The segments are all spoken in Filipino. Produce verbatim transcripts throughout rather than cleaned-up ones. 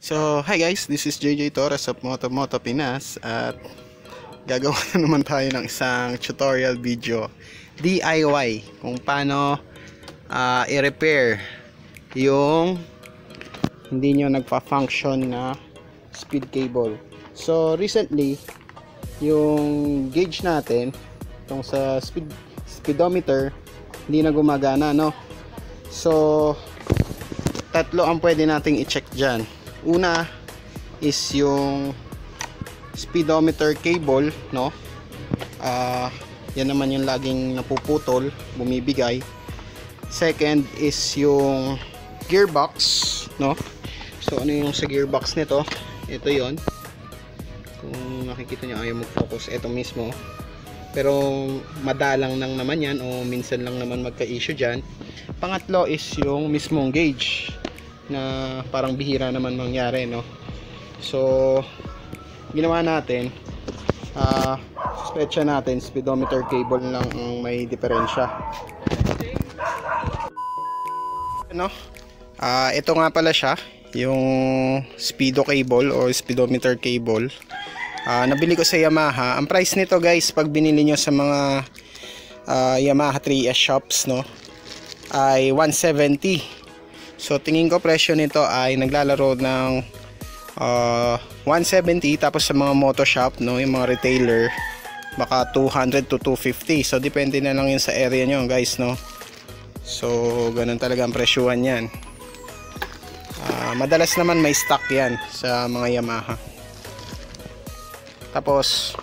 So, hi guys, this is J J Torres of Moto Moto Pinas. At gagawa na naman tayo ng isang tutorial video D I Y kung paano uh, i-repair yung hindi nyo nagpa-function na speed cable. So, recently yung gauge natin itong sa speed, speedometer hindi na gumagana, no? So, tatlo ang pwede nating i-check dyan. Una is yung speedometer cable, no? Uh, yan naman yung laging napuputol, bumibigay. Second is yung gearbox, no? So ano yung sa gearbox nito? Ito yon. Kung nakikita nyo, ayaw mag-focus, ito mismo. Pero madalang lang naman yan, o minsan lang naman magka-issue dyan. Pangatlo is yung mismong gauge, na parang bihira naman mangyari, no? So ginawa natin, uh, petsa natin speedometer cable lang ang may diferensya, no? Uh, ito nga pala siya, yung speedo cable o speedometer cable. Uh, nabili ko sa Yamaha. Ang price nito guys, pag binili nyo sa mga uh, Yamaha three S shops, no, ay one seventy. So tingin ko presyo nito ay naglalaro ng uh, one seventy, tapos sa mga moto shop, no, yung mga retailer, baka two hundred to two fifty. So depende na lang yun sa area nyo guys, no. So ganun talaga ang presyuhan yan. Uh, madalas naman may stock yan sa mga Yamaha. Tapos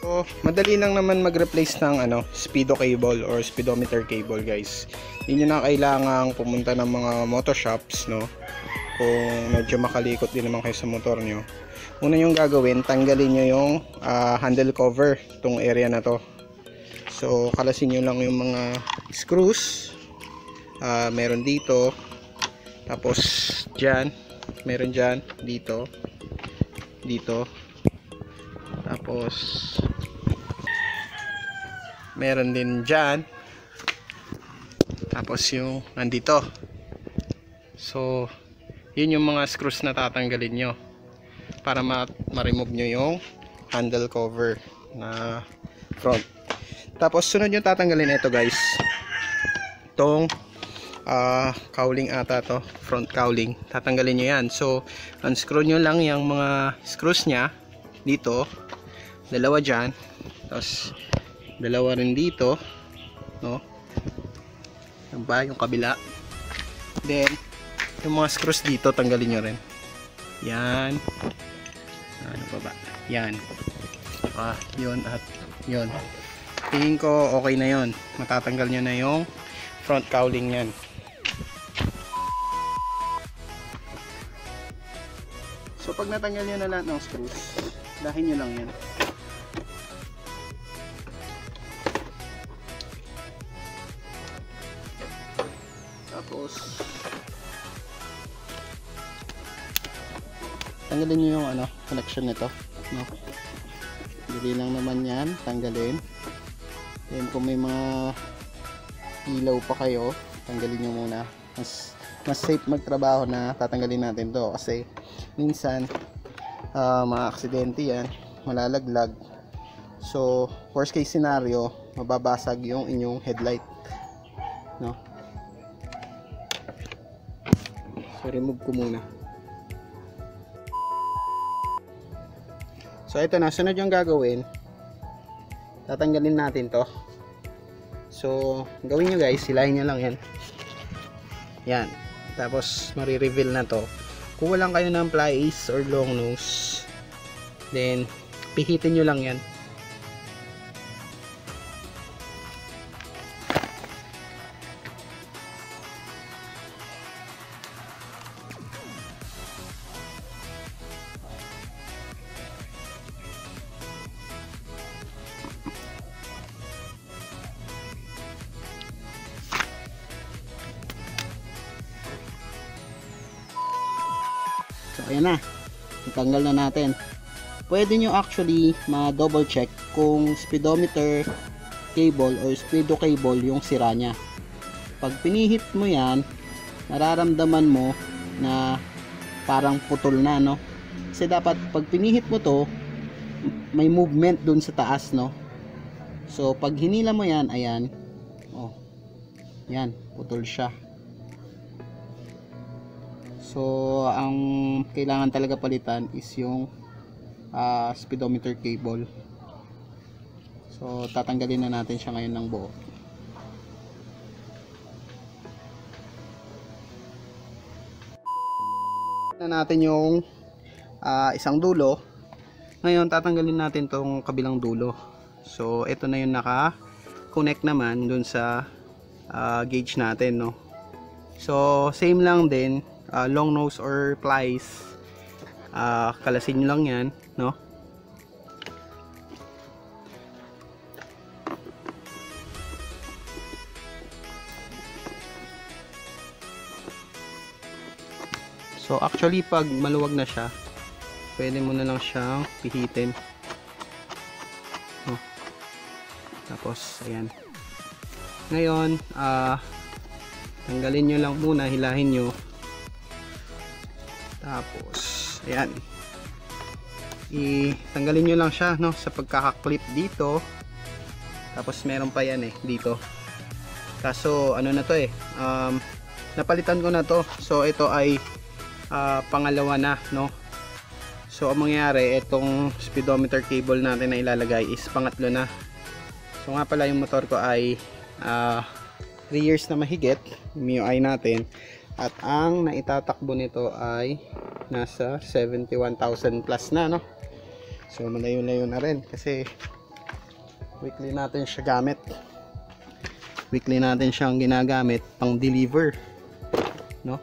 so, madali lang naman mag-replace ng ano, speedo cable or speedometer cable guys. Hindi nyo na kailangang pumunta ng mga moto shops, no? Kung medyo makalikot din naman kayo sa motor nyo. Una yung gagawin, tanggalin nyo yung uh, handle cover, itong area na to. So kalasin nyo lang yung mga screws, uh, meron dito, tapos dyan, meron dyan, dito, dito, tapos meron din dyan, tapos yung nandito. So yun yung mga screws na tatanggalin nyo para ma-remove nyo yung handle cover na front. Tapos sunod yung tatanggalin ito guys, itong uh, cowling ata to, front cowling, tatanggalin nyo yan. So unscrew nyo lang yung mga screws nya dito, dalawa dyan, tapos dalawa rin dito, no, ba yung kabila. Then yung mga screws dito tanggalin nyo rin yan. Ano pa ba yan? Ah, yun at yun. Tingin ko okay na yun, matatanggal nyo na yung front cowling yan. So pag natanggal nyo na lahat ng screws, dahin nyo lang yan. Tapos tanggalin nyo yung ano, connection nito, no? Dali lang naman yan, tanggalin. Then kung may mga ilaw pa kayo, tanggalin nyo muna. Mas, mas safe magtrabaho na tatanggalin natin to, kasi minsan uh, mga aksidente yan, malalaglag. So worst case scenario, mababasag yung inyong headlight, no? Remove ko muna. So ito na, sunod yung gagawin, tatanggalin natin to. So gawin nyo guys, silahin nyo lang yan yan, tapos marireveal na to. Kuha lang kayo ng pliers or long nose, then pihitin nyo lang yan. Ayan na, itanggal na natin. Pwede nyo actually ma-double check kung speedometer cable or speedo cable yung sira nya. Pag pinihit mo yan, nararamdaman mo na parang putol na, no? Kasi dapat pag pinihit mo to, may movement dun sa taas, no? So pag hinila mo yan, ayan, oh, yan, putol siya. So ang kailangan talaga palitan is yung uh, speedometer cable. So tatanggalin na natin siya ngayon ng buo. Na natin yung uh, isang dulo. Ngayon tatanggalin natin tong kabilang dulo. So ito na yung naka connect naman dun sa uh, gauge natin, no. So same lang din, uh, long nose or plies, uh, kalasin nyo lang yan, no. So actually pag maluwag na siya, pwede mo na lang siyang pihitin. Oh. Tapos ayan. Ngayon, ah uh, tanggalin niyo lang muna, hilahin niyo. Tapos ayan. I tanggalin niyo lang siya, no, sa pagkaka-clip dito. Tapos meron pa yan eh dito. Kaso ano na to eh, um napalitan ko na to. So ito ay Uh, pangalawa na, no. So ang mangyayari, itong speedometer cable natin na ilalagay is pangatlo na. So nga pala yung motor ko ay uh, three years na mahigit, M I U I natin, at ang naitatakbo nito ay nasa seventy-one thousand plus na, no. So malayo-layo na rin kasi weekly natin siya gamit, weekly natin siyang ginagamit pang deliver, no.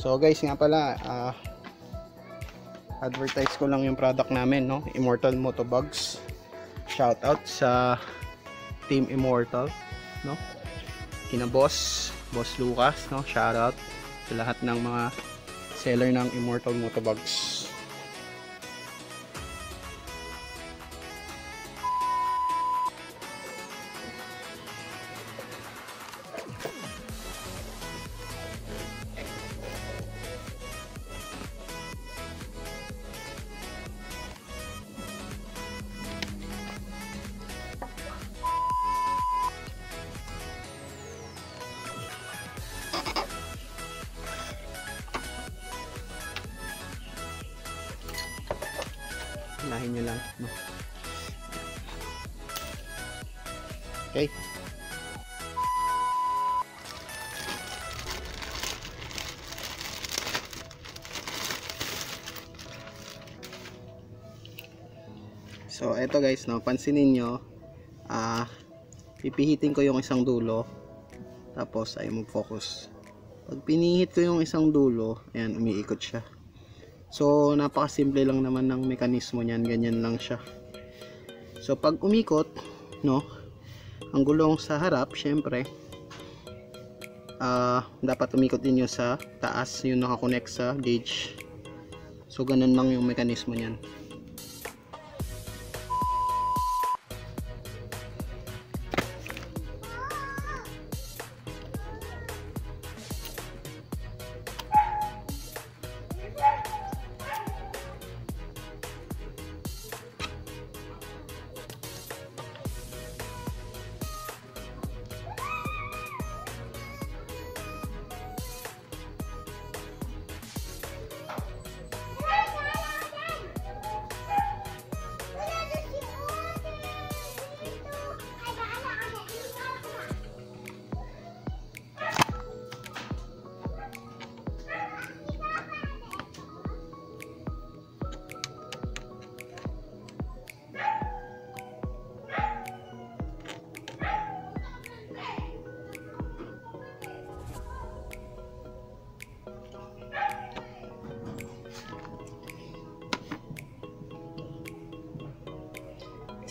So guys, nga pala, uh, advertise ko lang yung product namin, no? Immortal Motobugs. Shout out sa Team Immortal, no? Kina Boss, Boss Lucas, no? Shout out sa lahat ng mga seller ng Immortal Motobugs. Lahin nyo lang, no? Okay. So eto guys, no, pansinin nyo, ah, pipihitin ko yung isang dulo, tapos ay mag-focus. Pag pinihit ko yung isang dulo, ayan, umiikot siya. So napakasimple lang naman ng mekanismo niyan, ganyan lang siya. So pag umikot, no, ang gulong sa harap, syempre uh, dapat umikot din yun sa taas, yung nakakonect sa gauge. So ganun lang yung mekanismo niyan.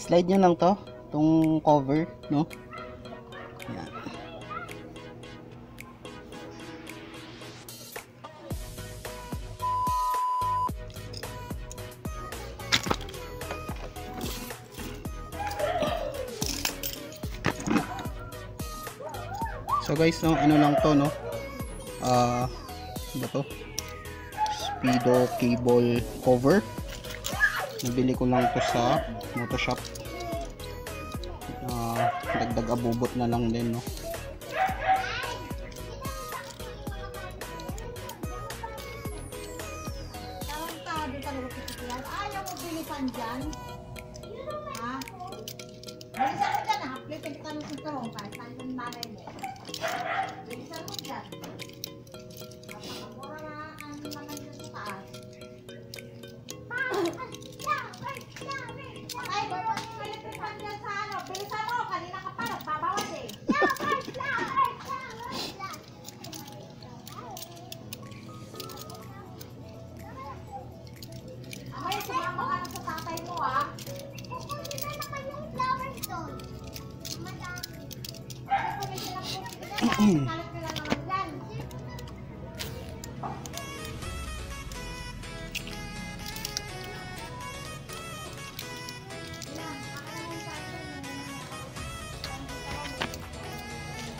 Slide nyo lang to, itong cover, no? Ayan. So guys, no, ano lang to, no? Ah, uh, ba to? torpedo cable cover. Nabili ko lang to sa moto shop. Uh, dagdag abubot na lang din, no.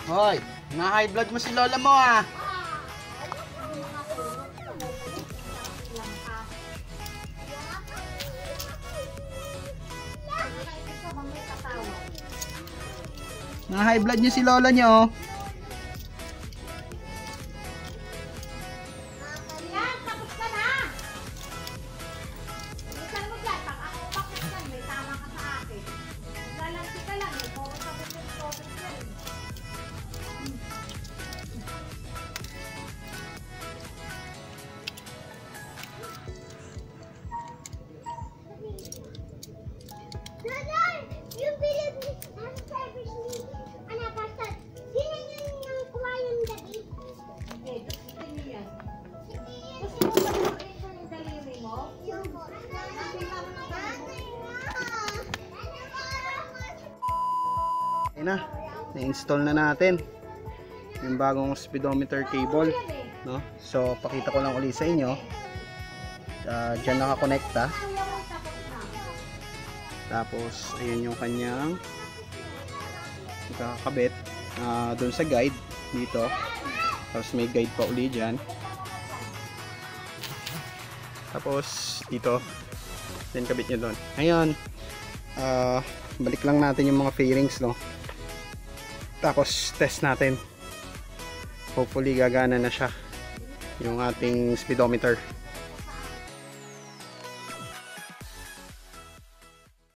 Hoy, na-high blood mo si lola mo, ah. Na-high blood niyo si lola niyo. Na-install na natin yung bagong speedometer cable, no? So pakita ko lang ulit sa inyo, uh, dyan nakakonekta, tapos ayan yung kanyang kakabit uh, dun sa guide dito, tapos may guide pa ulit dyan, tapos dito then kabit nyo dun. Ayan, uh, balik lang natin yung mga fairings, no? Tapos test natin, hopefully gagana na siya yung ating speedometer.